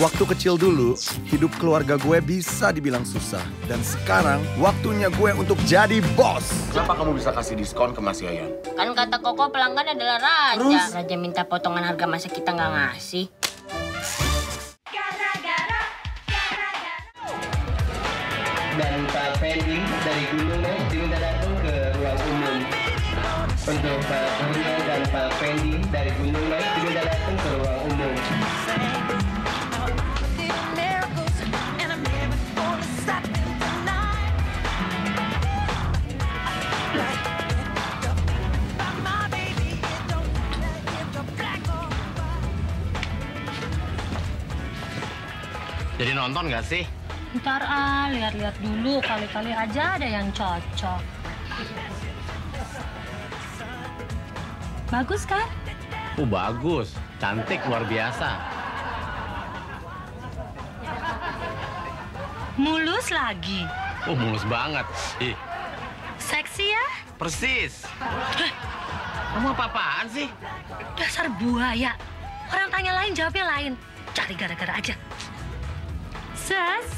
Waktu kecil dulu, hidup keluarga gue bisa dibilang susah. Dan sekarang, waktunya gue untuk jadi bos. Kenapa kamu bisa kasih diskon ke Mas Yayan? Kan kata Koko, pelanggan adalah raja. Terus? Raja minta potongan harga masa kita nggak ngasih. Gara-gara, gara-gara. Dan Pak Fendi dari Gunung Es diminta datang ke ruang umum. Untuk Pak Gunung dan Pak Fendi dari Gunung Es diminta datang ke ruang umum. Jadi nonton nggak sih? Ntar ah, lihat-lihat dulu, kali-kali aja ada yang cocok. Bagus kan? Bagus, cantik luar biasa. Mulus lagi. Mulus banget. Ih. Seksi ya? Persis. Kamu apa-apaan sih? Dasar buaya. Orang tanya lain, jawabnya lain. Cari gara-gara aja. Ses,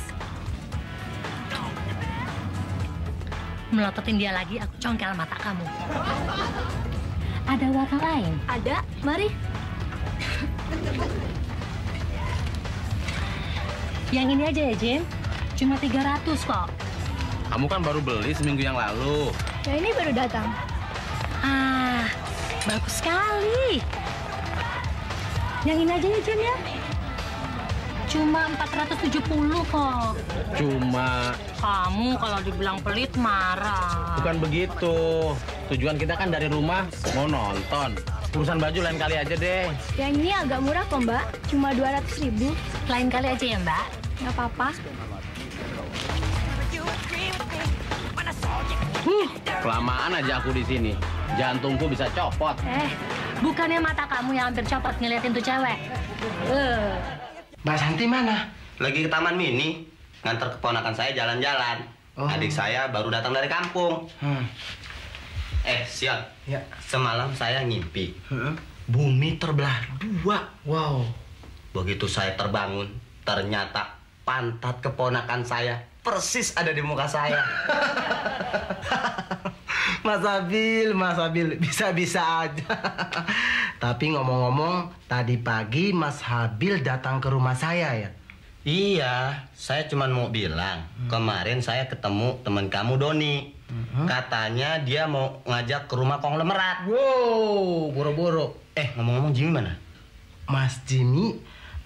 melototin dia lagi, aku congkel mata kamu. Ada warna lain? Ada, mari. Yang ini aja ya, Jim. Cuma 300 kok. Kamu kan baru beli seminggu yang lalu. Ya, ini baru datang. Ah, bagus sekali. Yang ini aja ya, Jim ya. Cuma 470 kok. Cuma? Kamu kalau dibilang pelit marah. Bukan begitu. Tujuan kita kan dari rumah mau nonton. Urusan baju lain kali aja deh. Yang ini agak murah kok, Mbak. Cuma 200.000. Lain kali aja ya, Mbak? Nggak apa-apa. Kelamaan aja aku di sini. Jantungku bisa copot. Bukannya mata kamu yang hampir copot ngeliatin tuh cewek. Mbak Santi mana? Lagi ke Taman Mini, nganter keponakan saya jalan-jalan. Oh. Adik saya baru datang dari kampung. Sial. Ya. Semalam saya ngimpi. Bumi terbelah dua. Wow. Begitu saya terbangun, ternyata pantat keponakan saya persis ada di muka saya. Mas Habil, bisa-bisa aja. Tapi ngomong-ngomong, tadi pagi Mas Habil datang ke rumah saya ya? Iya, saya cuma mau bilang. Kemarin saya ketemu teman kamu Doni. Katanya dia mau ngajak ke rumah konglomerat. Wow, boro-boro. Ngomong-ngomong Jimmy mana? Mas Jimmy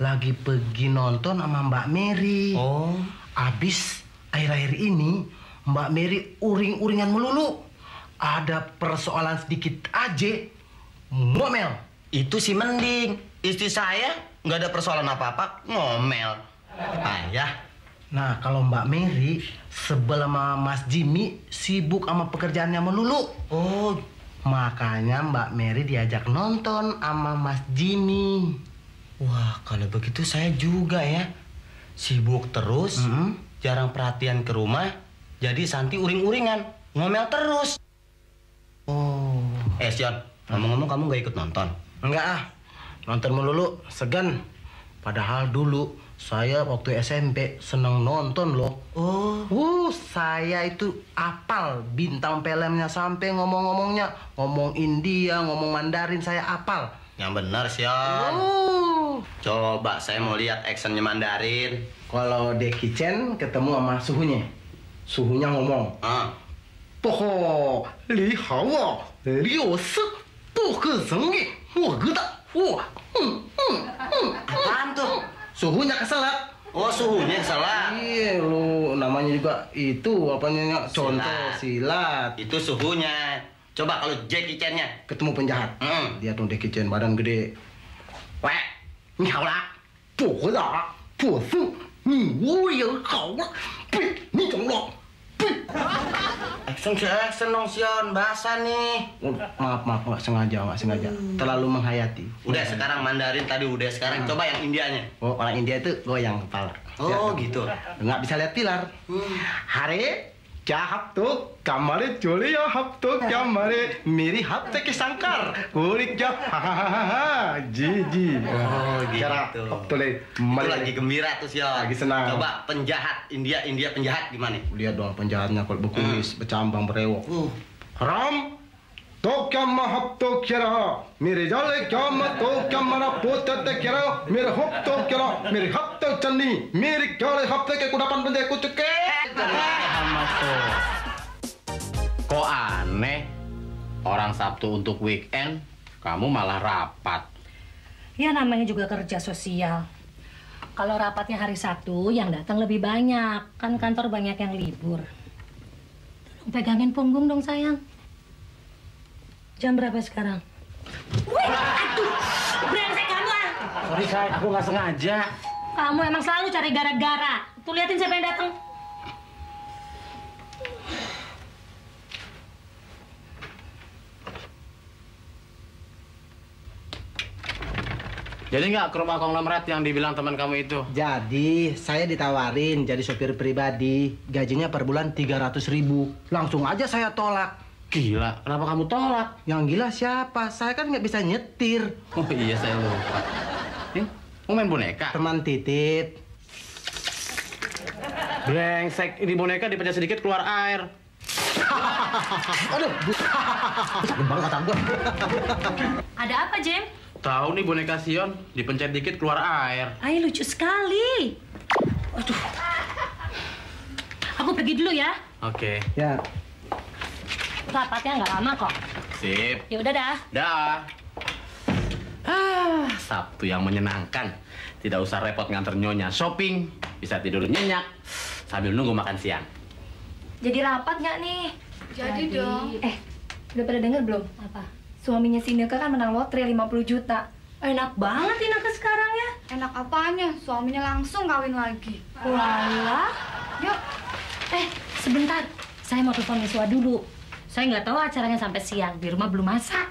lagi pergi nonton sama Mbak Mary. Oh. Abis akhir-akhir ini Mbak Mary uring-uringan melulu. Ada persoalan sedikit aja, ngomel. Itu sih mending. Istri saya nggak ada persoalan apa-apa, ngomel. Ayah. Nah, kalau Mbak Mary sebel sama Mas Jimmy sibuk sama pekerjaannya melulu. Oh, makanya Mbak Mary diajak nonton sama Mas Jimmy. Wah, kalau begitu saya juga ya. Sibuk terus, jarang perhatian ke rumah, jadi Santi uring-uringan, ngomel terus. Oh. Sion, ngomong-ngomong kamu nggak ikut nonton? Enggak ah, nonton melulu, segan. Padahal dulu saya waktu SMP seneng nonton loh. Oh. Saya itu apal bintang filmnya sampai ngomong-ngomongnya. Ngomong India, ngomong Mandarin, saya apal. Yang benar, Sion. Coba saya mau lihat actionnya Mandarin. Kalau Deki Chen ketemu sama suhunya ngomong. Poho, Li Hao, Liu Se, Poke Zengge, Woge Da, Wo. Apaan tuh? Suhunya keselak. Oh, suhunya keselak. Iya, lu namanya juga itu apanya contoh silat. Itu suhunya. Coba kalau Jackie Chan-nya ketemu penjahat. Dia tuh Jackie Chan badan gede. Weh, ni hao la, bu hu da, bu su, ni wu yu hao la, bi ni zhong lo. Action dong Sion, bahasa nih. Maaf, nggak sengaja. Terlalu menghayati. Udah sekarang Mandarin tadi udah, sekarang coba yang Indianya. Oh, orang India itu goyang kepala. Oh, gitu. Nggak bisa lihat pilar. Hari क्या हब तो कमरे चोले या हब तो क्या मरे मेरी हब तक संकर कोरी क्या hahaha ji oh gitu hab tole lagi gembira tuh sih ya lagi senang coba penjahat India penjahat gimana lihat doang penjahatnya kalau berkumis bercambang berewok haram तो क्या महब तो क्या रहा मेरे जाले क्या मत तो क्या मरा पोता ते क्या रहा मेरे हब तो क्या रहा मेरे हब तो चन्नी मेरे क्या रे हब ते के कुडाpan bende ku ceke kok aneh orang Sabtu untuk weekend kamu malah rapat ya namanya juga kerja sosial kalau rapatnya hari Sabtu yang datang lebih banyak kan kantor banyak yang libur pegangin punggung dong sayang. Jam berapa sekarang? Wih, aduh, brengsek kamu ah. Sorry sayang, aku nggak sengaja. Kamu emang selalu cari gara-gara. Tuh liatin siapa yang datang. Jadi nggak ke rumah konglomerat yang dibilang teman kamu itu? Jadi, saya ditawarin jadi sopir pribadi. Gajinya per bulan 300.000. Langsung aja saya tolak. Gila, kenapa kamu tolak? Yang gila siapa? Saya kan nggak bisa nyetir. Oh iya, saya lupa. Ini, mau main boneka? Teman titip. Brengsek, ini boneka dipencet sedikit keluar air. Aduh, banget kata gue. Ada apa, Jem? Tahu nih boneka Sion, dipencet dikit keluar air. Ay, lucu sekali. Aduh. Aku pergi dulu ya. Oke. Ya. Rapatnya nggak lama kok. Sip. Ya udah dah. Dah. Ah, Sabtu yang menyenangkan. Tidak usah repot nganter nyonya shopping. Bisa tidur nyenyak sambil nunggu makan siang. Jadi rapat nggak nih? Jadi dong. Udah pada denger belum? Apa? Suaminya si Ineke kan menang lotre 50 juta. Enak banget Ineke sekarang ya. Enak apanya? Suaminya langsung kawin lagi. Walah. Yuk. Sebentar. Saya mau telepon Miswa dulu. Saya nggak tahu acaranya sampai siang, di rumah belum masak.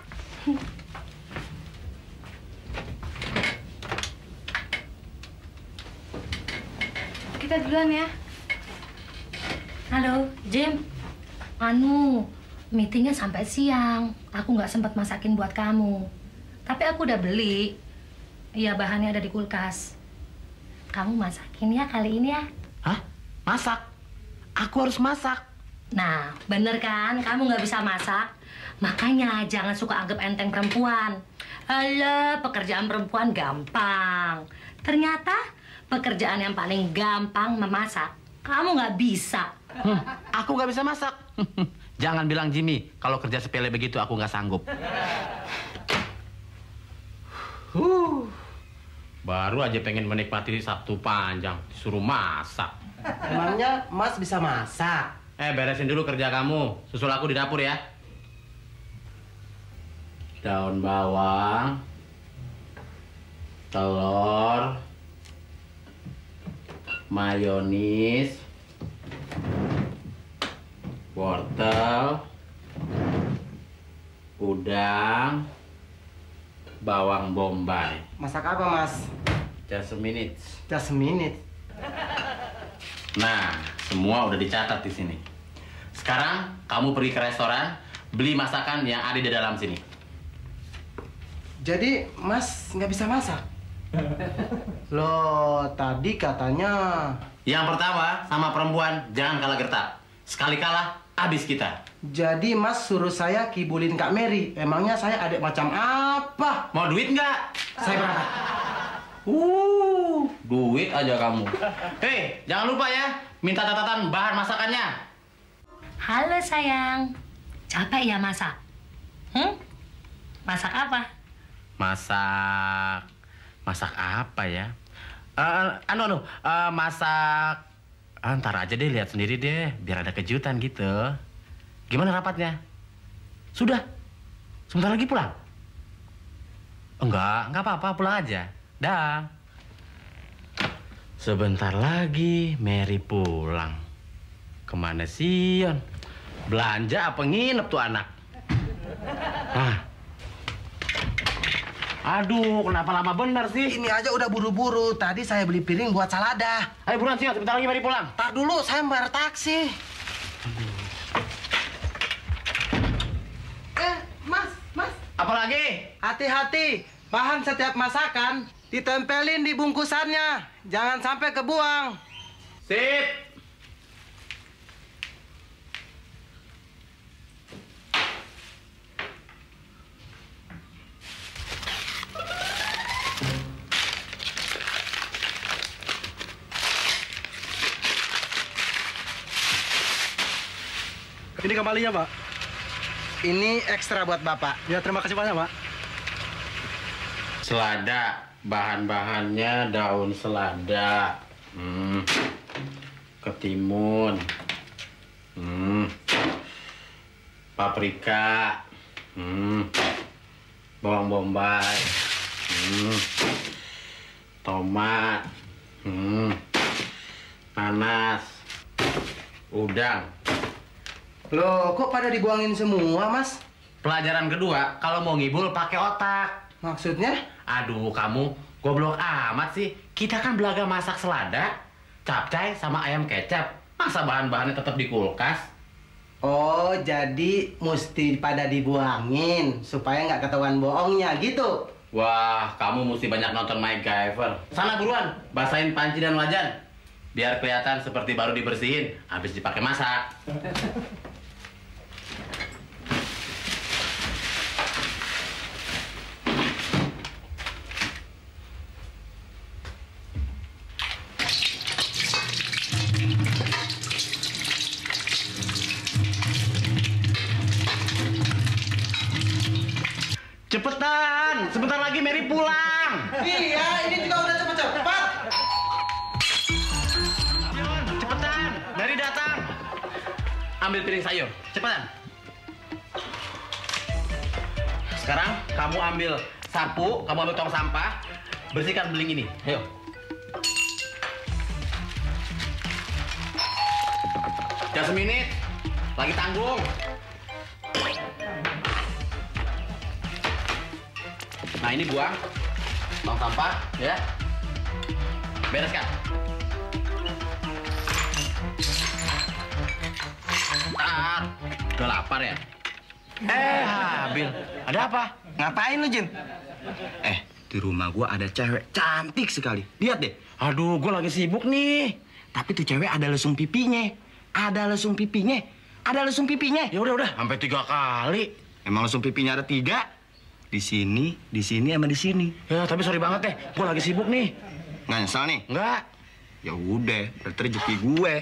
Kita duluan ya. Halo, Jim. Anu, meetingnya sampai siang. Aku nggak sempat masakin buat kamu. Tapi aku udah beli. Iya, bahannya ada di kulkas. Kamu masakin ya kali ini ya. Hah? Masak? Aku harus masak. Nah, bener kan? Kamu nggak bisa masak. Makanya jangan suka anggap enteng perempuan. Alah, pekerjaan perempuan gampang. Ternyata pekerjaan yang paling gampang memasak. Kamu nggak bisa. Aku nggak bisa masak. Jangan bilang Jimmy, kalau kerja sepele begitu aku nggak sanggup. Baru aja pengen menikmati Sabtu panjang, disuruh masak. Emangnya Mas bisa masak? Beresin dulu kerja kamu. Susul aku di dapur ya. Daun bawang. Telur. Mayonis. Wortel. Udang. Bawang bombay. Masak apa, Mas? Just a minute. Just a minute. Nah, semua udah dicatat di sini. Sekarang kamu pergi ke restoran, beli masakan yang ada di dalam sini. Jadi, Mas nggak bisa masak? Loh, tadi katanya... Yang pertama, sama perempuan jangan kalah gertak. Sekali kalah, habis kita. Jadi, Mas suruh saya kibulin Kak Mary. Emangnya saya adik macam apa? Mau duit nggak? Saya berangkat. Duit aja kamu. Hei, jangan lupa ya, minta catatan bahan masakannya. Halo sayang, capek ya masak? Masak apa? Masak apa ya? Masak... Ntar aja deh, lihat sendiri deh, biar ada kejutan gitu. Gimana rapatnya? Sudah? Sebentar lagi pulang? Enggak apa-apa, pulang aja. Dah. Sebentar lagi Mary pulang. Kemana Sion? Belanja apa nginep tuh anak? Hah. Aduh, kenapa lama bener sih? Ini aja udah buru-buru. Tadi saya beli piring buat salada. Ayo buruan Sion, sebentar lagi Mary pulang. Tar dulu, saya bayar taksi. Aduh. lagi. Hati-hati, bahan setiap masakan ditempelin di bungkusannya. Jangan sampai kebuang. Sip. Ini kembalinya, Pak. Ini ekstra buat Bapak. Ya, terima kasih banyak, Pak. Selada. Bahan-bahannya daun selada. Ketimun. Paprika. Bawang bombay. Tomat. Nanas. Udang. Loh, kok pada dibuangin semua, Mas? Pelajaran kedua, kalau mau ngibul pakai otak. Maksudnya? Aduh, kamu goblok amat sih. Kita kan belaga masak selada, capcay sama ayam kecap. Masa bahan-bahannya tetap di kulkas? Oh, jadi mesti pada dibuangin supaya nggak ketahuan bohongnya, gitu? Wah, kamu mesti banyak nonton MacGyver. Sana buruan, basahin panci dan wajan. Biar kelihatan seperti baru dibersihin, habis dipakai masak. Cepetan, sebentar lagi Mary pulang. Iya, ini juga udah cepet-cepet. Cepetan, Mary datang. Ambil piring sayur, cepetan. Sekarang kamu ambil sapu, kamu ambil tong sampah, bersihkan beling ini. Ayo. Jangan seminit, lagi tanggung. Nah, ini buang tong sampah, ya. Bereskan. Udah lapar ya? Bil, ada apa? Ngapain lu, Jin? Di rumah gua ada cewek cantik sekali. Lihat deh. Aduh, gua lagi sibuk nih. Tapi tuh cewek ada lesung pipinya. Ada lesung pipinya. Ada lesung pipinya. Ya udah. Sampai 3 kali. Emang lesung pipinya ada 3? Di sini, sama di sini. Ya, tapi sorry banget deh. Gue lagi sibuk nih. Nggak nyesel nih? Nggak. Ya udah, berarti rezeki gue.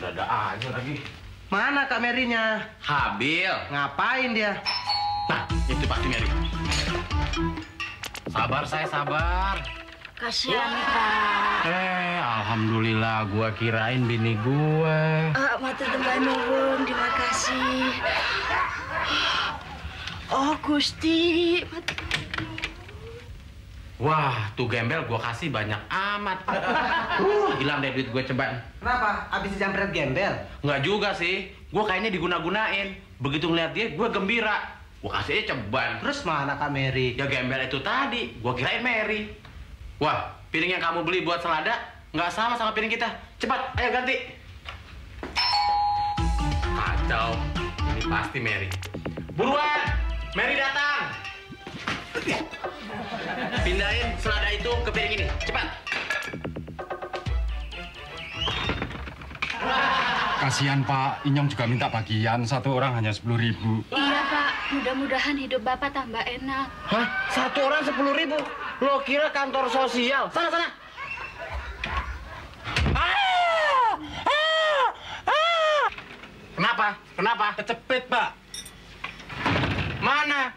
Ada aja lagi. Mana Kak Mary-nya? Habil. Ngapain dia? Nah, itu pasti Mary. Sabar, saya sabar. Kasihan, Kak. Alhamdulillah, gue kirain bini gue. Matur nuwun, terima kasih. Oh, Gusti. Wah, tuh gembel gua kasih banyak amat. Hilang deh duit gue ceban. Kenapa? Abis dijamret gembel? Nggak juga sih. Gua kayaknya diguna-gunain. Begitu ngeliat dia, gua gembira. Gua kasihnya ceban. Terus mana Kak Mary? Ya gembel itu tadi. Gua kirain Mary. Wah, piring yang kamu beli buat selada nggak sama sama piring kita. Cepat, ayo ganti. Kacau. Ini pasti Mary. Buruan! Mary datang! Pindahin selada itu ke piring ini, cepat! Kasihan, Pak. Inyong juga minta bagian. 1 orang hanya 10.000. Iya, Pak. Mudah-mudahan hidup Bapak tambah enak. Hah? 1 orang 10.000? Lo kira kantor sosial? Sana, sana! Kenapa? Kenapa? Kecepit, Pak. Mana?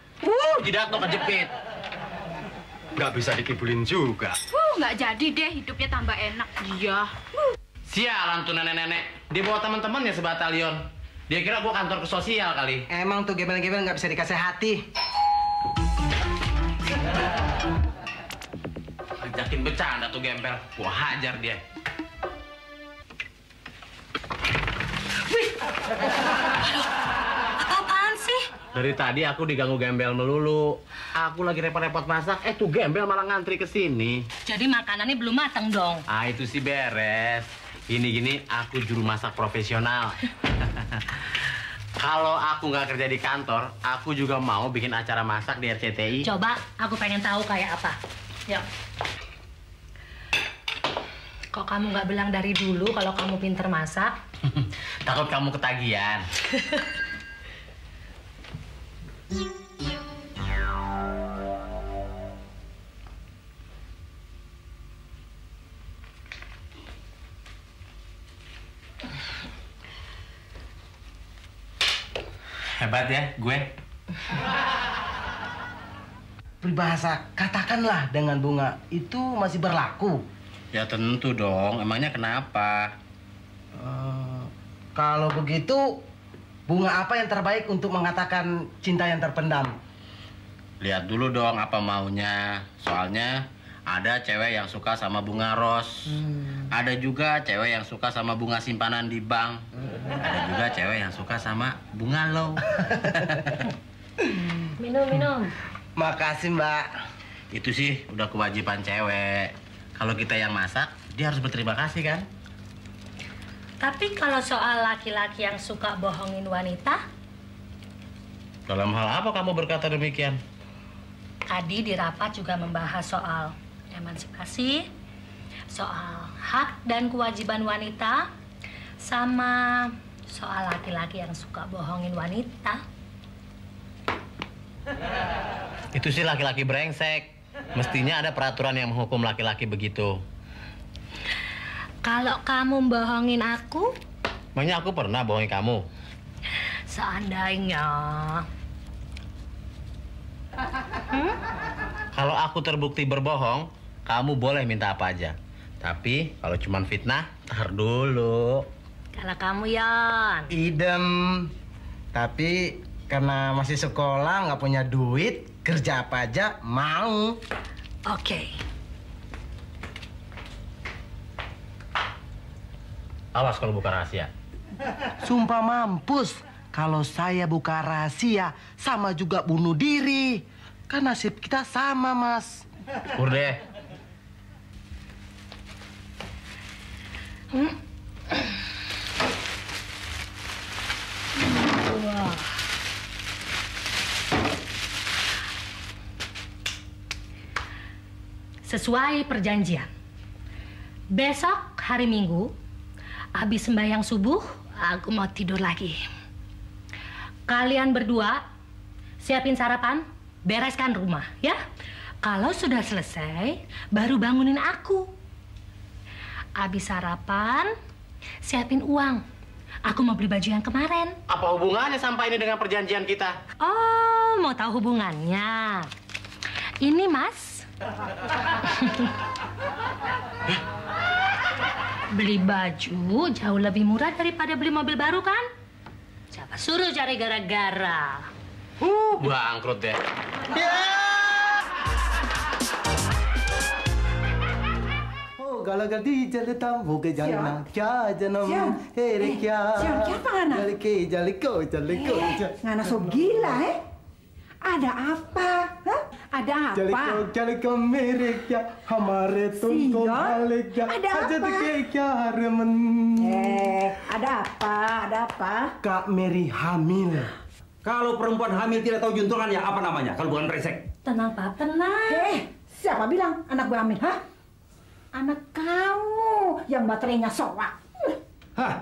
Tidak toh kejepit. Nggak bisa dikibulin juga. Nggak jadi deh, hidupnya tambah enak. Iya. Sialan tuh nenek-nenek. Dia bawa teman-temannya sebatalion. Dia kira gua kantor ke sosial kali. Emang tuh gembel-gembel nggak bisa dikasih hati. Ajakin bercanda tuh gembel. Gua hajar dia. Wih. Apaan sih? Dari tadi aku diganggu gembel melulu. Aku lagi repot-repot masak, tuh gembel malah ngantri ke sini. Jadi makanannya belum matang dong. Ah, itu sih beres. Gini-gini aku juru masak profesional. Kalau aku nggak kerja di kantor, aku juga mau bikin acara masak di RCTI. Coba, aku pengen tahu kayak apa. Yuk. Kok kamu nggak bilang dari dulu kalau kamu pinter masak? Takut kamu ketagihan. Hebat ya, gue. Peribahasa katakanlah dengan bunga itu masih berlaku. Ya tentu dong, emangnya kenapa? Kalau begitu, bunga apa yang terbaik untuk mengatakan cinta yang terpendam? Lihat dulu dong apa maunya. Soalnya ada cewek yang suka sama bunga ros. Ada juga cewek yang suka sama bunga simpanan di bank. Ada juga cewek yang suka sama bunga low. Minum, minum. Makasih, Mbak. Itu sih udah kewajiban cewek. Kalau kita yang masak, dia harus berterima kasih, kan? Tapi kalau soal laki-laki yang suka bohongin wanita... Dalam hal apa kamu berkata demikian? Tadi di rapat juga membahas soal emansipasi, soal hak dan kewajiban wanita, sama soal laki-laki yang suka bohongin wanita. Itu sih laki-laki brengsek. Mestinya ada peraturan yang menghukum laki-laki begitu. Kalau kamu bohongin aku... Emangnya aku pernah bohongin kamu? Seandainya... Kalau aku terbukti berbohong, kamu boleh minta apa aja. Tapi kalau cuma fitnah, tar dulu. Kalau kamu, Yon. Idem. Tapi karena masih sekolah, nggak punya duit, kerja apa aja mau. Oke. Awas kalau buka rahasia. Sumpah mampus. Kalau saya buka rahasia, sama juga bunuh diri. Kan nasib kita sama, Mas. Syukur deh. Wow. Sesuai perjanjian, besok hari Minggu, habis sembahyang subuh, aku mau tidur lagi. Kalian berdua, siapin sarapan, bereskan rumah, ya? Kalau sudah selesai, baru bangunin aku. Habis sarapan, siapin uang. Aku mau beli baju yang kemarin. Apa hubungannya sampai ini dengan perjanjian kita? Oh, mau tahu hubungannya. Ini, Mas. Beli baju jauh lebih murah daripada beli mobil baru, kan? Siapa suruh cari gara-gara? Bangkrut deh. Oh, gara-gara di jalan tamu ke jalan kya jalan heri kya. Siapa ngana? Jalike jaliko jaliko. Ngana so gila, eh? Ada apa? Hah? Ada apa? Jaliko merek ya, hamare tungko balik ya. Ada apa? Ada apa? Ada apa? Kak Mary hamil. Kalau perempuan hamil tidak tahu juntungan ya apa namanya? Kalau bukan resek. Tenang, Pak, tenang. Siapa bilang anak gue hamil? Hah? Anak kamu yang baterainya soak. Hah?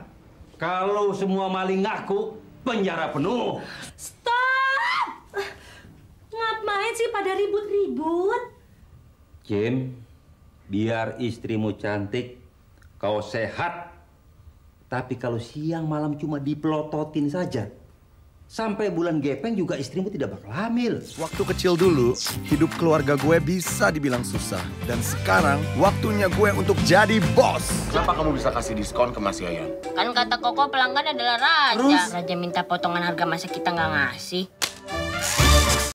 Kalau semua maling ngaku, penjara penuh. Ngapain sih pada ribut-ribut? Jim, biar istrimu cantik, kau sehat. Tapi kalau siang malam cuma dipelototin saja, sampai bulan gepeng juga istrimu tidak bakal hamil. Waktu kecil dulu, hidup keluarga gue bisa dibilang susah. Dan sekarang, waktunya gue untuk jadi bos. Kenapa kamu bisa kasih diskon ke Mas Yayan? Kan kata Koko pelanggan adalah raja. Terus? Raja minta potongan harga masa kita nggak ngasih.